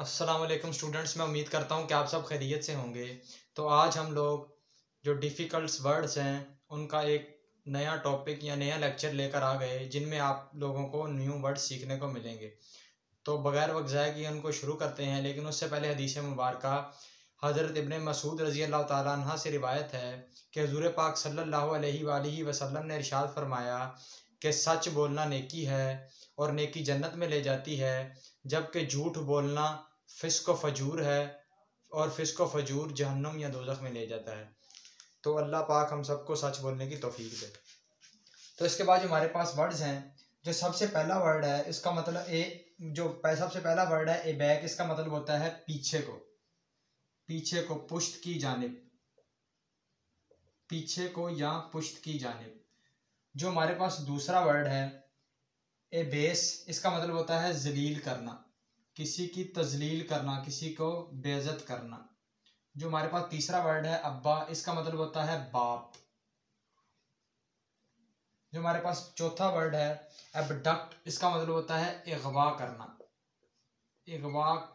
अस्सलाम वालेकुम स्टूडेंट्स, मैं उम्मीद करता हूँ कि आप सब खैरियत से होंगे। तो आज हम लोग जो डिफ़िकल्ट वर्ड्स हैं उनका एक नया टॉपिक या नया लेक्चर लेकर आ गए, जिनमें आप लोगों को न्यू वर्ड्स सीखने को मिलेंगे। तो बग़ैर वक्त ज़ाया किए उनको शुरू करते हैं, लेकिन उससे पहले हदीस मुबारका हज़रत इब्ने मसूद रज़ी अल्लाह तआला अन्हा से रिवायत है कि हुज़ूर पाक सल्लल्लाहु अलैहि वसल्लम ने इरशाद फरमाया कि सच बोलना नेकी है और नेकी जन्नत में ले जाती है, जबकि झूठ बोलना फ़िस्क व फजूर है और फ़िस्क व फजूर जहन्नम या दोज़ख में ले जाता है। तो अल्लाह पाक हम सबको सच बोलने की तौफीक दे। तो इसके बाद हमारे पास वर्ड्स हैं। जो सबसे पहला वर्ड है इसका मतलब सबसे पहला वर्ड है ए बैक। इसका मतलब होता है पीछे को, पुश्त की जानिब, पीछे को या पुश्त की जानिब। जो हमारे पास दूसरा वर्ड है ए बेस। इसका मतलब होता है जलील करना, किसी की तजलील करना, किसी को बेइज्जत करना। जो हमारे पास तीसरा वर्ड है अब्बा। इसका मतलब होता है बाप। जो हमारे पास चौथा वर्ड है एबडक्ट। इसका मतलब होता है अगवा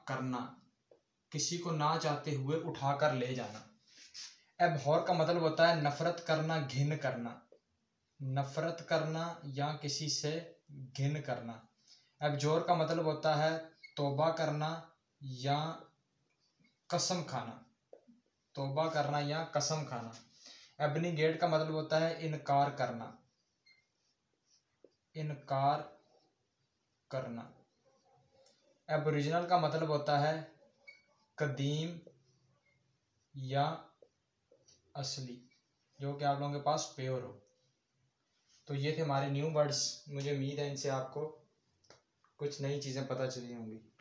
करना, किसी को ना चाहते हुए उठाकर ले जाना। एबहॉर का मतलब होता है नफरत करना, घिन करना, नफरत करना या किसी से घिन करना। एबजोर का मतलब होता है तौबा करना या कसम खाना, तौबा करना या कसम खाना। एबनिगेट का मतलब होता है इनकार करना। एबोरिजिनल का मतलब होता है कदीम या असली, जो कि आप लोगों के पास प्योर हो। तो ये थे हमारे न्यू वर्ड्स। मुझे उम्मीद है इनसे आपको कुछ नई चीज़ें पता चली होंगी।